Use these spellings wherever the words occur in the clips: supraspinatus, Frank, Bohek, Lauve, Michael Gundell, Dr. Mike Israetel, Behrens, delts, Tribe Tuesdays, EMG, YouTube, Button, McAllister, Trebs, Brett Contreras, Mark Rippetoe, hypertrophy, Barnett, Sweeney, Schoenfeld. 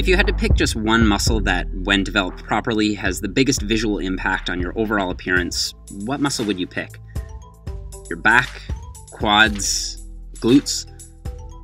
If you had to pick just one muscle that, when developed properly, has the biggest visual impact on your overall appearance, what muscle would you pick? Your back, quads, glutes?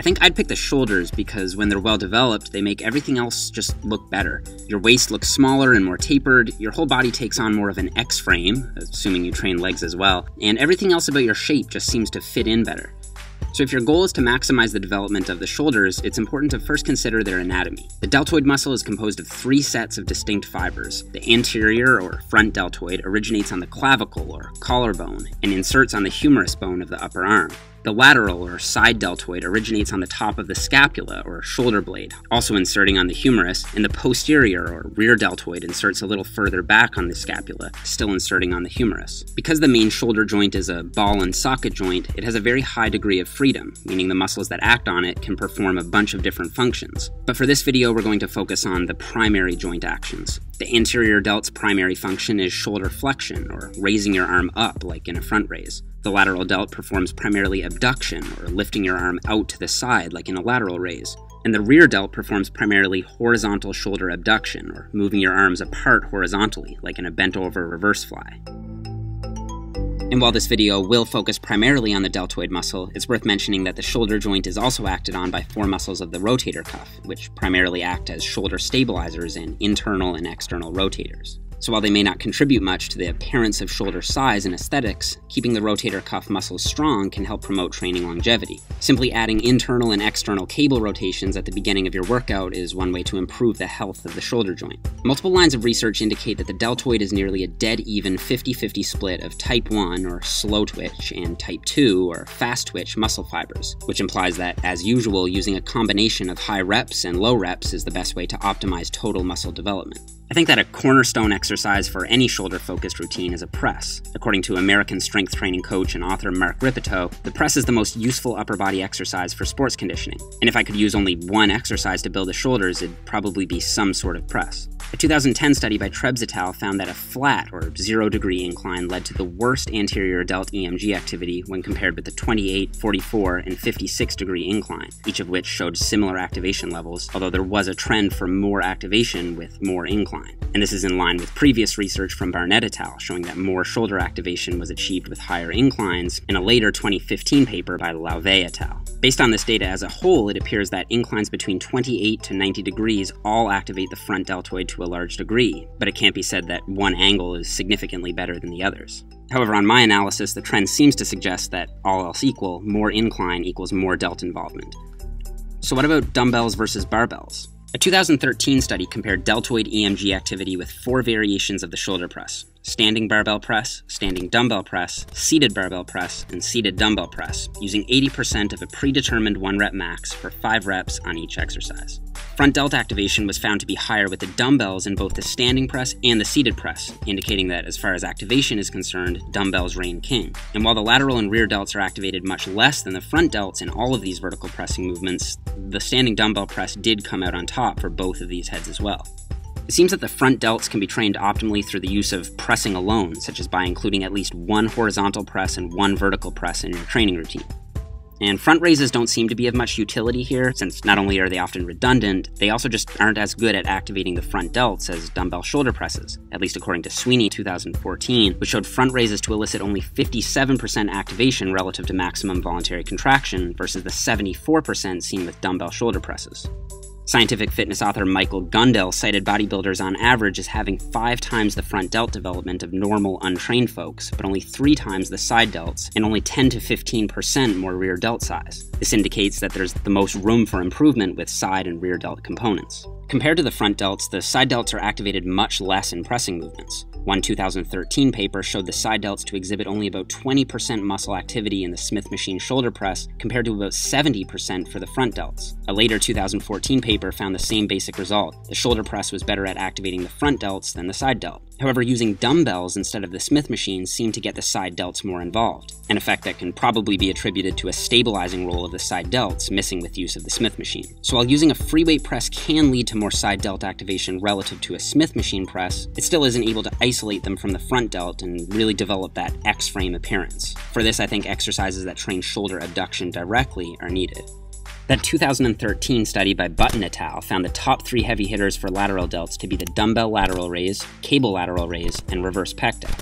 I think I'd pick the shoulders because when they're well developed, they make everything else just look better. Your waist looks smaller and more tapered, your whole body takes on more of an X-frame, assuming you train legs as well, and everything else about your shape just seems to fit in better. So if your goal is to maximize the development of the shoulders, it's important to first consider their anatomy. The deltoid muscle is composed of three sets of distinct fibers. The anterior or front deltoid originates on the clavicle or collarbone and inserts on the humerus bone of the upper arm. The lateral or side deltoid originates on the top of the scapula or shoulder blade, also inserting on the humerus, and the posterior or rear deltoid inserts a little further back on the scapula, still inserting on the humerus. Because the main shoulder joint is a ball and socket joint, it has a very high degree of freedom, meaning the muscles that act on it can perform a bunch of different functions. But for this video, we're going to focus on the primary joint actions. The anterior delt's primary function is shoulder flexion, or raising your arm up like in a front raise. The lateral delt performs primarily abduction, or lifting your arm out to the side like in a lateral raise. And the rear delt performs primarily horizontal shoulder abduction, or moving your arms apart horizontally like in a bent-over reverse fly. And while this video will focus primarily on the deltoid muscle, it's worth mentioning that the shoulder joint is also acted on by four muscles of the rotator cuff, which primarily act as shoulder stabilizers and internal and external rotators. So while they may not contribute much to the appearance of shoulder size and aesthetics, keeping the rotator cuff muscles strong can help promote training longevity. Simply adding internal and external cable rotations at the beginning of your workout is one way to improve the health of the shoulder joint. Multiple lines of research indicate that the deltoid is nearly a dead even 50-50 split of type 1 or slow twitch and type 2 or fast twitch muscle fibers, which implies that, as usual, using a combination of high reps and low reps is the best way to optimize total muscle development. I think that a cornerstone exercise for any shoulder-focused routine is a press. According to American strength training coach and author Mark Rippetoe, the press is the most useful upper body exercise for sports conditioning. And if I could use only one exercise to build the shoulders, it'd probably be some sort of press. A 2010 study by Trebs et al. Found that a flat or 0-degree incline led to the worst anterior delt EMG activity when compared with the 28, 44, and 56-degree incline, each of which showed similar activation levels, although there was a trend for more activation with more incline. And this is in line with previous research from Barnett et al. Showing that more shoulder activation was achieved with higher inclines in a later 2015 paper by Lauve et al. Based on this data as a whole, it appears that inclines between 28 to 90 degrees all activate the front deltoid to a large degree, but it can't be said that one angle is significantly better than the others. However, on my analysis, the trend seems to suggest that, all else equal, more incline equals more delt involvement. So what about dumbbells versus barbells? A 2013 study compared deltoid EMG activity with four variations of the shoulder press: standing barbell press, standing dumbbell press, seated barbell press, and seated dumbbell press, using 80% of a predetermined 1-rep max for 5 reps on each exercise. Front delt activation was found to be higher with the dumbbells in both the standing press and the seated press, indicating that, as far as activation is concerned, dumbbells reign king. And while the lateral and rear delts are activated much less than the front delts in all of these vertical pressing movements, the standing dumbbell press did come out on top for both of these heads as well. It seems that the front delts can be trained optimally through the use of pressing alone, such as by including at least one horizontal press and one vertical press in your training routine. And front raises don't seem to be of much utility here, since not only are they often redundant, they also just aren't as good at activating the front delts as dumbbell shoulder presses, at least according to Sweeney 2014, which showed front raises to elicit only 57% activation relative to maximum voluntary contraction versus the 74% seen with dumbbell shoulder presses. Scientific fitness author Michael Gundell cited bodybuilders on average as having 5 times the front delt development of normal, untrained folks, but only 3 times the side delts, and only 10 to 15% more rear delt size. This indicates that there's the most room for improvement with side and rear delt components. Compared to the front delts, the side delts are activated much less in pressing movements. One 2013 paper showed the side delts to exhibit only about 20% muscle activity in the Smith machine shoulder press, compared to about 70% for the front delts. A later 2014 paper found the same basic result: the shoulder press was better at activating the front delts than the side delt. However, using dumbbells instead of the Smith machine seemed to get the side delts more involved, an effect that can probably be attributed to a stabilizing role of the side delts missing with use of the Smith machine. So while using a free weight press can lead to more side delt activation relative to a Smith machine press, it still isn't able to isolate them from the front delt and really develop that X-frame appearance. For this, I think exercises that train shoulder abduction directly are needed. That 2013 study by Button et al. Found the top three heavy hitters for lateral delts to be the dumbbell lateral raise, cable lateral raise, and reverse pectoral.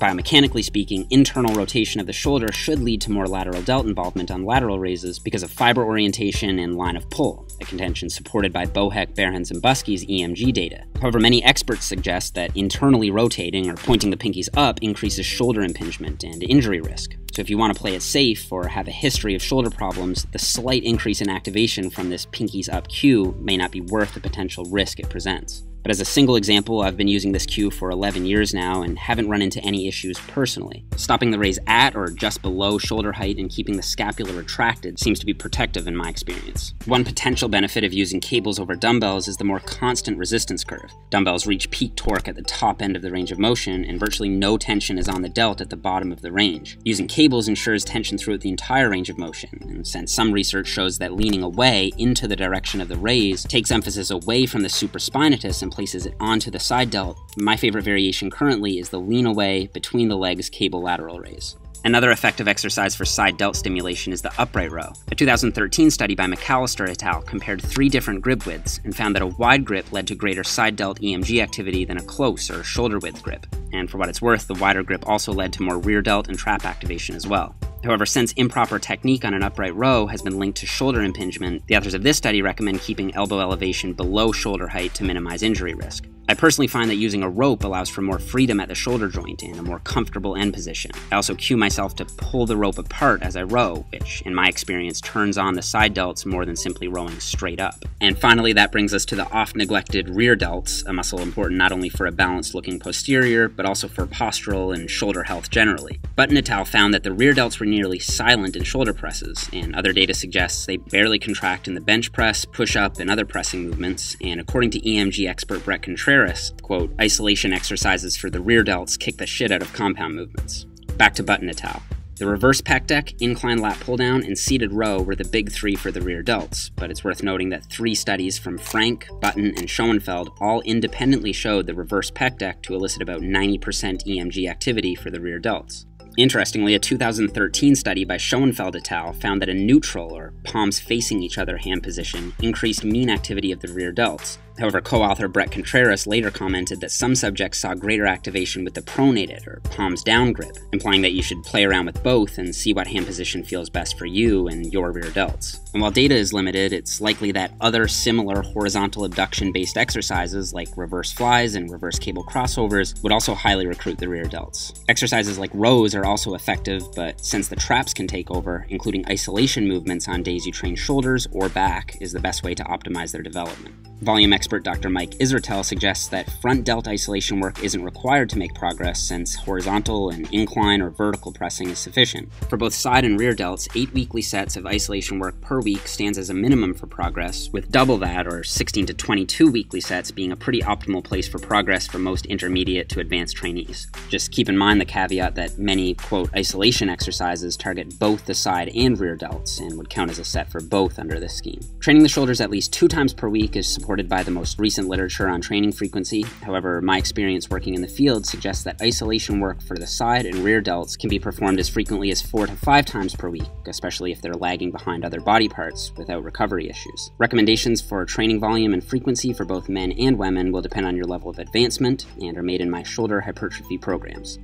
Biomechanically speaking, internal rotation of the shoulder should lead to more lateral delt involvement on lateral raises because of fiber orientation and line of pull, a contention supported by Bohek, Behrens, and Buskey's EMG data. However, many experts suggest that internally rotating or pointing the pinkies up increases shoulder impingement and injury risk. So if you want to play it safe or have a history of shoulder problems, the slight increase in activation from this pinkies up cue may not be worth the potential risk it presents. But as a single example, I've been using this cue for 11 years now and haven't run into any issues personally. Stopping the raise at or just below shoulder height and keeping the scapula retracted seems to be protective in my experience. One potential benefit of using cables over dumbbells is the more constant resistance curve. Dumbbells reach peak torque at the top end of the range of motion, and virtually no tension is on the delt at the bottom of the range. Using cables ensures tension throughout the entire range of motion, and since some research shows that leaning away into the direction of the raise takes emphasis away from the supraspinatus and places it onto the side delt, my favorite variation currently is the lean away between the legs cable lateral raise. Another effective exercise for side delt stimulation is the upright row. A 2013 study by McAllister et al. Compared three different grip widths and found that a wide grip led to greater side delt EMG activity than a close or shoulder width grip. And for what it's worth, the wider grip also led to more rear delt and trap activation as well. However, since improper technique on an upright row has been linked to shoulder impingement, the authors of this study recommend keeping elbow elevation below shoulder height to minimize injury risk. I personally find that using a rope allows for more freedom at the shoulder joint and a more comfortable end position. I also cue myself to pull the rope apart as I row, which, in my experience, turns on the side delts more than simply rowing straight up. And finally, that brings us to the oft-neglected rear delts, a muscle important not only for a balanced-looking posterior, but also for postural and shoulder health generally. Button et al. Found that the rear delts were nearly silent in shoulder presses, and other data suggests they barely contract in the bench press, push-up, and other pressing movements, and according to EMG expert Brett Contreras, quote, "isolation exercises for the rear delts kick the shit out of compound movements." Back to Button et al. The reverse pec deck, incline lat pulldown, and seated row were the big three for the rear delts, but it's worth noting that three studies from Frank, Button, and Schoenfeld all independently showed the reverse pec deck to elicit about 90% EMG activity for the rear delts. Interestingly, a 2013 study by Schoenfeld et al. Found that a neutral, or palms facing each other, hand position increased mean activity of the rear delts. However, co-author Brett Contreras later commented that some subjects saw greater activation with the pronated, or palms down grip, implying that you should play around with both and see what hand position feels best for you and your rear delts. And while data is limited, it's likely that other similar horizontal abduction-based exercises like reverse flies and reverse cable crossovers would also highly recruit the rear delts. Exercises like rows are also effective, but since the traps can take over, including isolation movements on days you train shoulders or back is the best way to optimize their development. Volume expert Dr. Mike Israetel suggests that front delt isolation work isn't required to make progress since horizontal and incline or vertical pressing is sufficient. For both side and rear delts, 8 weekly sets of isolation work per week stands as a minimum for progress, with double that, or 16 to 22 weekly sets, being a pretty optimal place for progress for most intermediate to advanced trainees. Just keep in mind the caveat that many, quote, isolation exercises target both the side and rear delts and would count as a set for both under this scheme. Training the shoulders at least 2 times per week is supported by the most recent literature on training frequency. However, my experience working in the field suggests that isolation work for the side and rear delts can be performed as frequently as 4 to 5 times per week, especially if they're lagging behind other body parts without recovery issues. Recommendations for training volume and frequency for both men and women will depend on your level of advancement and are made in my shoulder hypertrophy programs.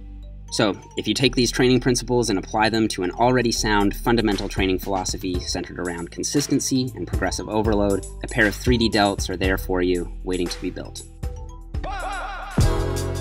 So, if you take these training principles and apply them to an already sound fundamental training philosophy centered around consistency and progressive overload, a pair of 3D delts are there for you, waiting to be built.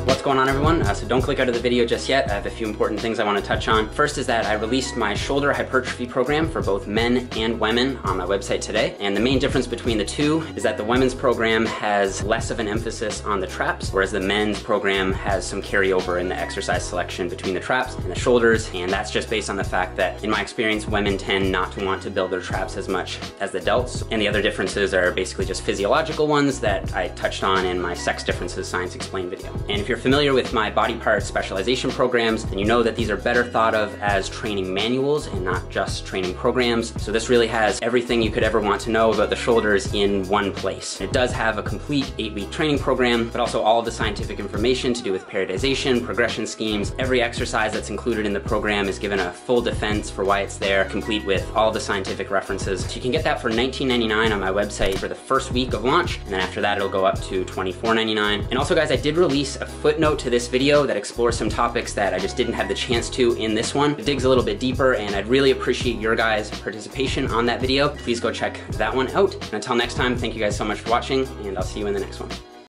What's going on, everyone? So don't click out of the video just yet. I have a few important things I want to touch on. First is that I released my shoulder hypertrophy program for both men and women on my website today. And the main difference between the two is that the women's program has less of an emphasis on the traps, whereas the men's program has some carryover in the exercise selection between the traps and the shoulders. And that's just based on the fact that, in my experience, women tend not to want to build their traps as much as the delts. And the other differences are basically just physiological ones that I touched on in my Sex Differences Science Explained video. And if you're familiar familiar with my body part specialization programs, then you know that these are better thought of as training manuals and not just training programs. So this really has everything you could ever want to know about the shoulders in one place. It does have a complete 8-week training program, but also all of the scientific information to do with periodization, progression schemes. Every exercise that's included in the program is given a full defense for why it's there, complete with all the scientific references. So you can get that for $19.99 on my website for the first week of launch, and then after that it'll go up to $24.99. And also guys, I did release a footnote to this video that explores some topics that I just didn't have the chance to in this one. It digs a little bit deeper, and I'd really appreciate your guys' participation on that video. Please go check that one out. And until next time, thank you guys so much for watching, and I'll see you in the next one.